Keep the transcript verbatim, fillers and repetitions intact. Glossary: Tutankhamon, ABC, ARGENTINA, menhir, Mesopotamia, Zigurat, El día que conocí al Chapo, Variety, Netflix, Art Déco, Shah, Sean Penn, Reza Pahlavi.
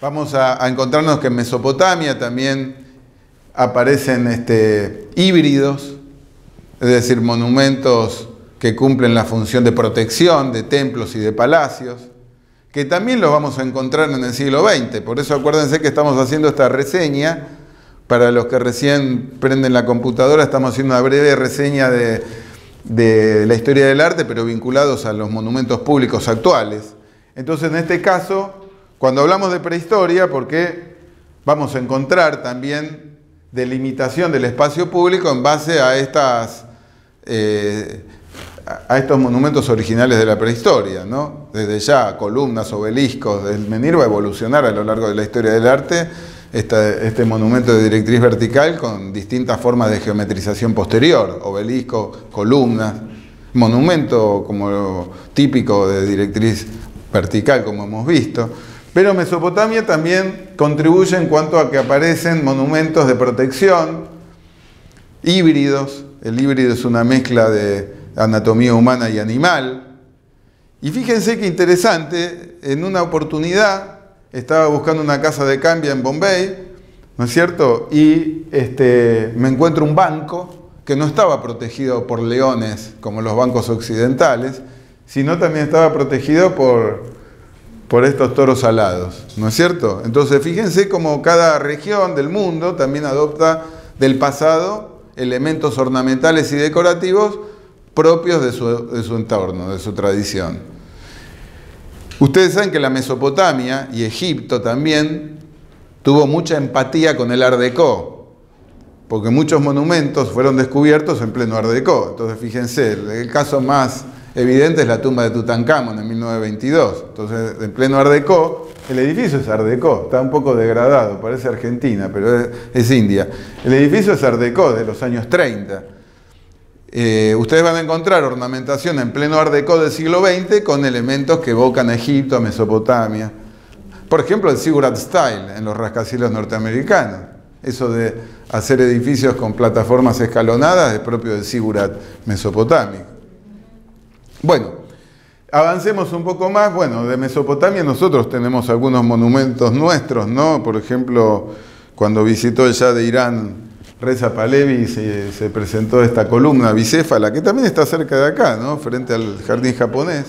Vamos a, a encontrarnos que en Mesopotamia también aparecen este, híbridos, es decir, monumentos que cumplen la función de protección de templos y de palacios, que también los vamos a encontrar en el siglo veinte. Por eso acuérdense que estamos haciendo esta reseña, para los que recién prenden la computadora, estamos haciendo una breve reseña de, de la historia del arte, pero vinculados a los monumentos públicos actuales. Entonces, en este caso, cuando hablamos de prehistoria, porque vamos a encontrar también delimitación del espacio público en base a estas... Eh, a estos monumentos originales de la prehistoria, ¿no? Desde ya, columnas, obeliscos, del menhir va a evolucionar a lo largo de la historia del arte, esta, este monumento de directriz vertical con distintas formas de geometrización posterior, obeliscos, columnas, monumento como típico de directriz vertical, como hemos visto. Pero Mesopotamia también contribuye en cuanto a que aparecen monumentos de protección, híbridos. El híbrido es una mezcla de anatomía humana y animal. Y fíjense qué interesante, en una oportunidad estaba buscando una casa de cambio en Bombay, ¿no es cierto? Y este, me encuentro un banco que no estaba protegido por leones como los bancos occidentales, sino también estaba protegido por, por estos toros alados, ¿no es cierto? Entonces fíjense cómo cada región del mundo también adopta del pasado elementos ornamentales y decorativos propios de su, de su entorno, de su tradición. Ustedes saben que la Mesopotamia y Egipto también tuvo mucha empatía con el Art Déco, porque muchos monumentos fueron descubiertos en pleno Art Déco. Entonces, fíjense, el caso más evidente es la tumba de Tutankhamon en mil novecientos veintidós. Entonces, en pleno Art Déco, el edificio es Art Déco, está un poco degradado, parece Argentina, pero es, es India. El edificio es Art Déco de los años treinta. Eh, ustedes van a encontrar ornamentación en pleno Art Déco del siglo veinte con elementos que evocan a Egipto, a Mesopotamia. Por ejemplo, el Zigurat Style en los rascacielos norteamericanos. Eso de hacer edificios con plataformas escalonadas es propio del Zigurat mesopotámico. Bueno, avancemos un poco más. Bueno, de Mesopotamia nosotros tenemos algunos monumentos nuestros, ¿no? Por ejemplo, cuando visitó el Shah de Irán, Reza Pahlavi, se, se presentó esta columna bicéfala, que también está cerca de acá, ¿no? Frente al jardín japonés.